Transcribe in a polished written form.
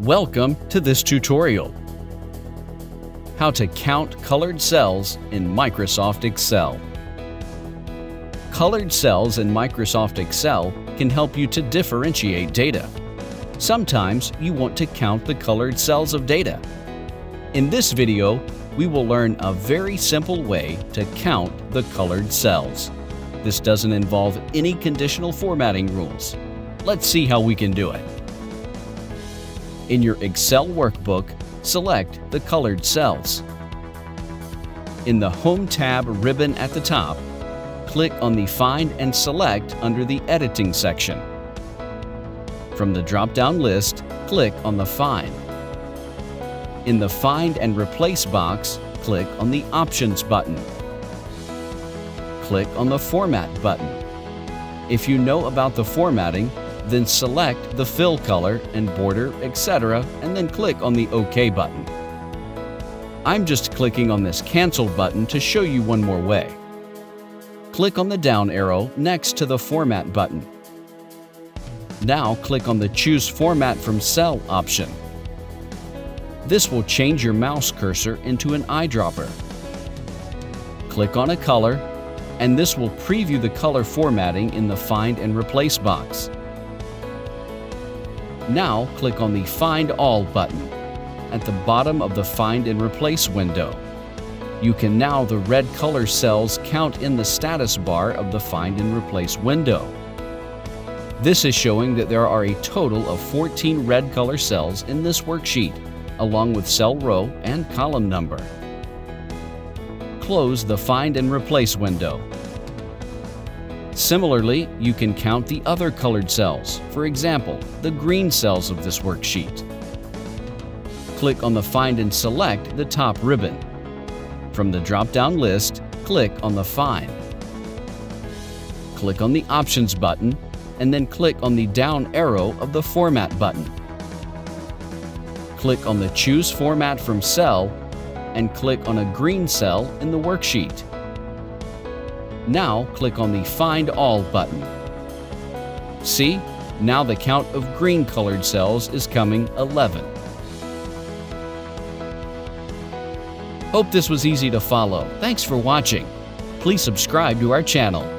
Welcome to this tutorial. How to count colored cells in Microsoft Excel. Colored cells in Microsoft Excel can help you to differentiate data. Sometimes you want to count the colored cells of data. In this video, we will learn a very simple way to count the colored cells. This doesn't involve any conditional formatting rules. Let's see how we can do it. In your Excel workbook, select the colored cells. In the Home tab ribbon at the top, click on the Find and Select under the Editing section. From the drop-down list, click on the Find. In the Find and Replace box, click on the Options button. Click on the Format button. If you know about the formatting, then select the fill color and border, etc., and then click on the OK button. I'm just clicking on this Cancel button to show you one more way. Click on the down arrow next to the Format button. Now click on the Choose Format from Cell option. This will change your mouse cursor into an eyedropper. Click on a color, and this will preview the color formatting in the Find and Replace box. Now click on the Find All button at the bottom of the Find and Replace window. You can now the red color cells count in the status bar of the Find and Replace window. This is showing that there are a total of 14 red color cells in this worksheet, along with cell row and column number. Close the Find and Replace window. Similarly, you can count the other colored cells, for example, the green cells of this worksheet. Click on the Find and Select the top ribbon. From the drop-down list, click on the Find. Click on the Options button, and then click on the down arrow of the Format button. Click on the Choose Format from Cell, and click on a green cell in the worksheet. Now click on the Find All button. See, now the count of green colored cells is coming 11. Hope this was easy to follow. Thanks for watching. Please subscribe to our channel.